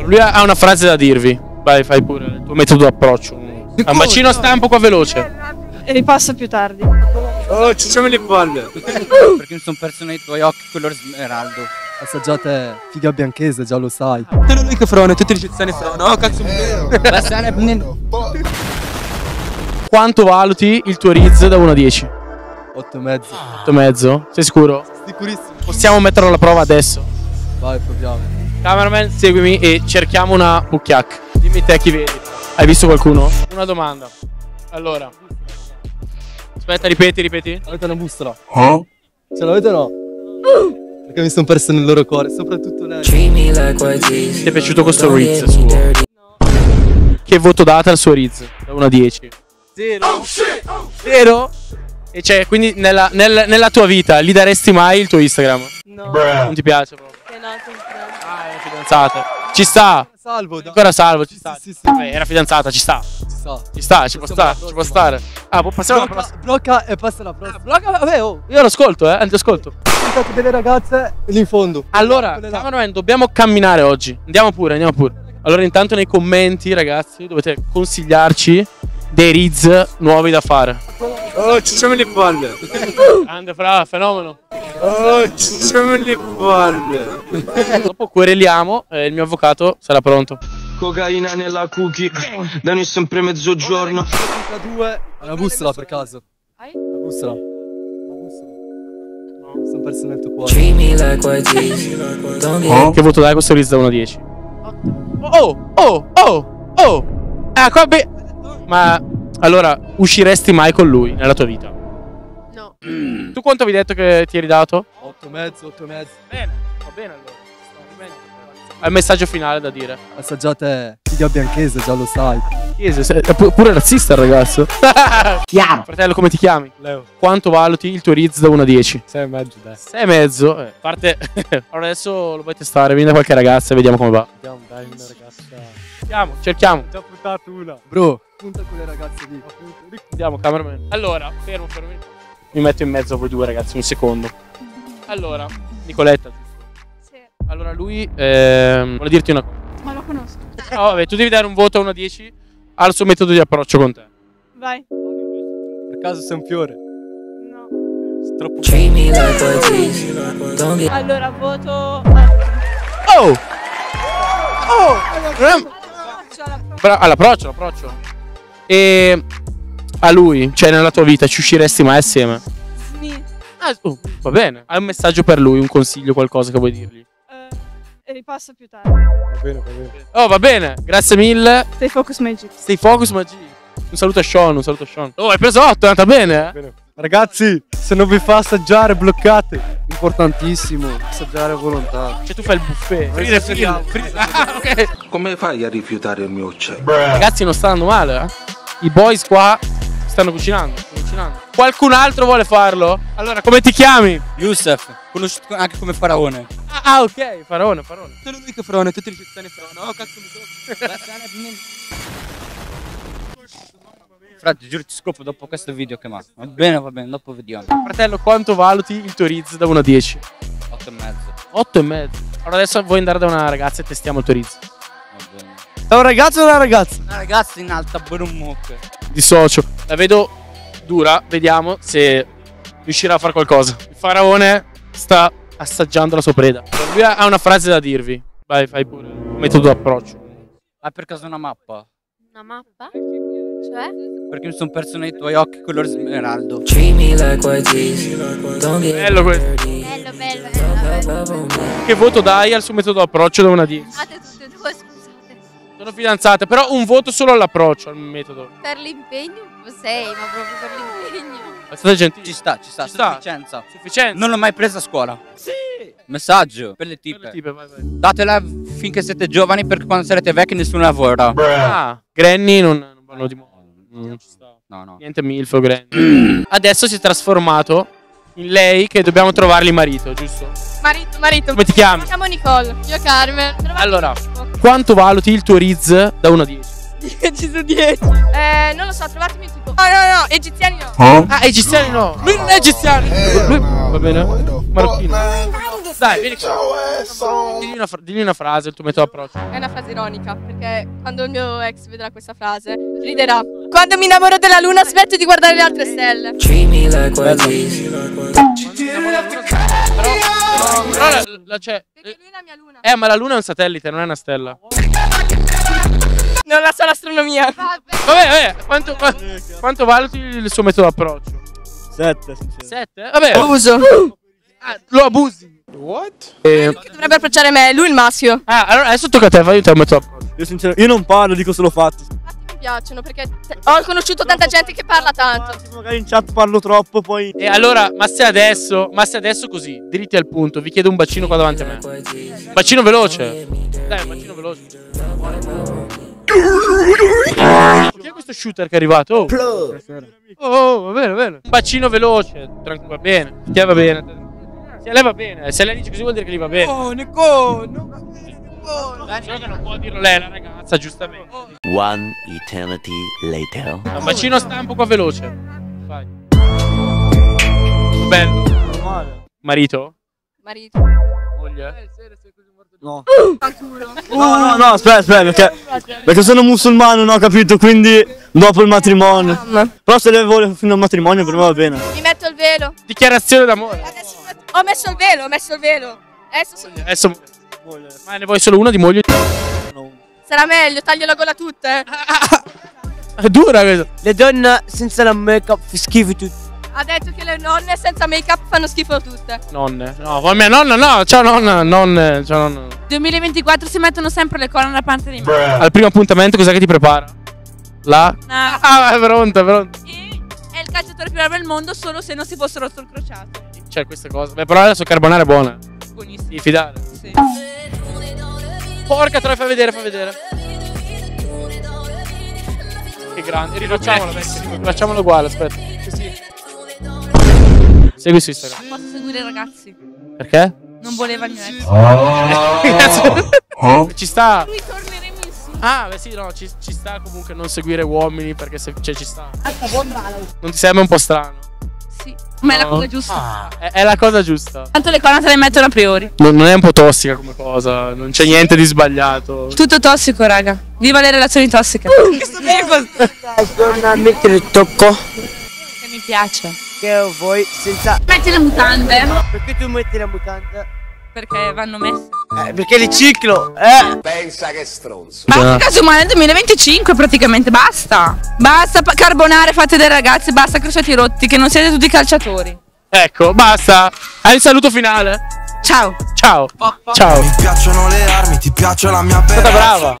Lui ha una frase da dirvi. Vai, fai pure il tuo metodo d'approccio. Un bacino a stampo qua veloce. E li passo più tardi. Oh, ci sono le palle. Perché mi sono perso nei tuoi occhi color smeraldo. Assaggiate figa bianchese, già lo sai. Te lo dico frone, tutte le ricezioni frone. Oh, cazzo. La sana è Quanto valuti il tuo Riz da 1 a 10? 8,5. 8,5? Sei sicuro? Sicurissimo. Possiamo metterlo alla prova adesso? Vai, proviamo. Cameraman, seguimi e cerchiamo una bucchiacca. Dimmi te chi vedi. Hai visto qualcuno? Una domanda. Allora. Aspetta, ripeti. Avete una bussola? Oh? Ce l'avete o no? Perché mi sono perso nel loro cuore, soprattutto lei. Ti è piaciuto questo Riz suo? No. Che voto date al suo Riz? Da 1 a 10. 0. 0? E cioè, quindi nella tua vita gli daresti mai il tuo Instagram? No. Bro. Non ti piace proprio? Era fidanzata. Ci sta. Salvo, dai. Ancora salvo, ci sta. Sì. Era fidanzata, ci sta. Ci può stare. Ah, passiamo alla prossima. Blocca e passa la prossima. Blocca, vabbè, oh. Io lo ascolto, ti ascolto. Aspettate delle ragazze lì in fondo. Allora, cameraman, dobbiamo camminare oggi. Andiamo pure. Allora, intanto nei commenti, ragazzi, dovete consigliarci dei Riz nuovi da fare. Oh, ci sono le palle. Grande, fra, fenomeno. Oh, ci sono le palle. Dopo quereliamo e il mio avvocato sarà pronto. Cocaina nella cookie, da noi sempre mezzogiorno. 32. Una bussola per caso. Una bussola. No, sono perso nel tuo cuore. Oh. Che voto dai questo Riz da 1 a 10? 8. Oh. Qua be... Ma allora, usciresti mai con lui nella tua vita? No. Tu quanto avevi detto che ti eri dato? 8,5. Bene, va bene allora. Hai un messaggio finale da dire? Assaggiate figa bianchese, già lo sai. Bianchese, è pure razzista il ragazzo. Chiaro. Fratello, come ti chiami? Leo. Quanto valuti il tuo Riz da 1 a 10? 6,5 dai. 6,5? Parte... Allora adesso lo vuoi testare, vieni da qualche ragazza e vediamo come va. Andiamo, dai, una ragazza. Cerchiamo. Ti ho puntato una. Bro. Punta quelle ragazze lì. Andiamo, cameraman. Allora, fermo. Mi metto in mezzo a voi due ragazzi, un secondo. Allora, Nicoletta, giusto? Sì. Allora lui, vuole dirti una cosa. Ma lo conosco. No, vabbè, tu devi dare un voto a 1 a 10 al suo metodo di approccio con te. Vai. Per caso sei un fiore? No. Sei troppo... Allora, voto... Oh! All'approccio. E a lui, cioè nella tua vita, ci usciresti mai assieme? Sì. Va bene. Hai un messaggio per lui, un consiglio, qualcosa che vuoi dirgli? Ripasso più tardi. Va bene. Oh, va bene. Grazie mille. Stay focus magic. Un saluto a Sean. Oh, hai preso 8, è andata bene. Bene. Ragazzi, se non vi fa assaggiare, bloccate. Importantissimo, assaggiare a volontà. Cioè tu fai il buffet. Frire. Ah, okay. Come fai a rifiutare il mio uccello? Ragazzi, non sta andando male, I boys qua stanno cucinando. Qualcun altro vuole farlo? Allora, come ti chiami? Youssef, conosciuto anche come Faraone. Ah, ok, Faraone. Te lo dico Faraone, tutti ricezioni Faraone. Oh, cazzo mi tocca. Frate, giuro ti scopo dopo questo video che manca. Va bene, dopo vediamo. Fratello, quanto valuti il tuo Riz da 1 a 10? 8,5. 8,5. Allora adesso vuoi andare da una ragazza e testiamo il tuo Riz. Va bene. Da un ragazzo o da una ragazza? Una ragazza in alta, brummucca. Dissocio. La vedo dura, vediamo se riuscirà a fare qualcosa. Il Faraone sta assaggiando la sua preda. Lui ha una frase da dirvi. Vai, fai pure. Metodo d'approccio. Hai per caso una mappa? Una mappa? Cioè? Perché mi sono perso nei tuoi occhi color smeraldo. Bello questo. Bello. Che voto dai al suo metodo d'approccio da 1 a 10? Tutte e due, scusate. Sono fidanzate, però un voto solo all'approccio, al metodo. Per l'impegno 6, ma proprio per l'impegno. Ma state gentili. Ci sta. Sufficienza. Non l'ho mai presa a scuola. Sì. Messaggio per le tipe. Vai. Datela finché siete giovani, perché quando sarete vecchi nessuno lavora. Granny non vanno di moda. No. Niente milfo, Granny. Adesso si è trasformato in lei che dobbiamo trovargli marito, giusto? Marito. Come ti chiami? Mi chiamo Nicole. Io Carmen. Allora, quanto valuti il tuo Riz da 1 a 10? 10 su 10. Non lo so, trovatemi un tipo. No, egiziani no. Ah, egiziani no. Lui non è egiziano. Lui va bene. Marocchino. Dai, vieni qua. Digli una frase, il tuo metodo approccio. È una frase ironica, perché quando il mio ex vedrà questa frase, riderà. Quando mi innamoro della luna, smetto di guardare le altre stelle. Però la c'è. Perché lui è la mia luna. Ma la luna è un satellite, non è una stella. Non la so l'astronomia. Vabbè, quanto valuti il suo metodo approccio? 7. 7? Vabbè. Abuso. Lo abusi. What? Che dovrebbe approcciare me, lui il maschio. Allora adesso tocca a te, fai il metodo approccio. Io sincero, io non parlo, dico solo fatti. Fatti mi piacciono perché ho conosciuto tanta gente che parla tanto. Magari in chat parlo troppo, poi. E allora, ma se adesso così, dritti al punto, vi chiedo un bacino qua davanti a me. Bacino veloce. Dai, bacino veloce. Chi è questo shooter che è arrivato? Oh, va bene. Un bacino veloce, tranquillo, va bene. Ti va bene. Se lei va bene, se lei dice così vuol dire che gli va bene. Oh, Nico, non va bene. Non può dirlo lei, la ragazza, giustamente. One eternity later. Un bacino stampo qua veloce. Vai. Bello. Marito? Marito. Moglie? No. No, aspetta, perché sono musulmano, no, capito? Quindi dopo il matrimonio. Però se lei vuole fino al matrimonio per me va bene. Mi metto il velo. Dichiarazione d'amore. Ho messo il velo, Adesso ma ne vuoi solo una di moglie? No. Sarà meglio, taglio la gola tutta, eh. È dura questo. Le donne senza la make-up schifo tutte. Ha detto che le nonne senza make-up fanno schifo tutte. Nonne? No, poi mia nonna no, ciao nonna, nonne, ciao nonna. 2024 si mettono sempre le corna alla pantalina. Al primo appuntamento cos'è che ti prepara? La? No. È pronta. E è il calciatore più bravo del mondo solo se non si fosse rotto il crociato. C'è queste cose. Beh, però la sua carbonara è buona. Buonissima. Devi fidare. Sì. Porca troia, fai vedere. Che grande. Rifacciamolo, facciamolo uguale, aspetta. Sì. Segui su Instagram. Posso seguire i ragazzi. Perché? Non voleva il mio ex. Ci sta. Lui torneremo insieme. Beh sì, no, ci sta comunque non seguire uomini perché se, cioè ci sta. Non ti sembra un po' strano? Sì, ma no. È la cosa giusta. È la cosa giusta. Tanto le corna te le mettono a priori. Non è un po' tossica come cosa, non c'è niente di sbagliato. Tutto tossico, raga. Viva le relazioni tossiche. Che sto bene col tocco. Che mi piace. Che voi senza. Metti le mutande. Perché tu metti le mutande? Perché vanno messe. Perché le ciclo, eh? Pensa che stronzo. Ma anche casomai nel 2025 praticamente basta. Basta carbonare fatte dai ragazzi, basta crociati rotti, che non siete tutti calciatori. Ecco, basta. Hai il saluto finale. Ciao. Ciao. Poppa. Ciao. Mi piacciono le armi, ti piace la mia bella. È stata brava.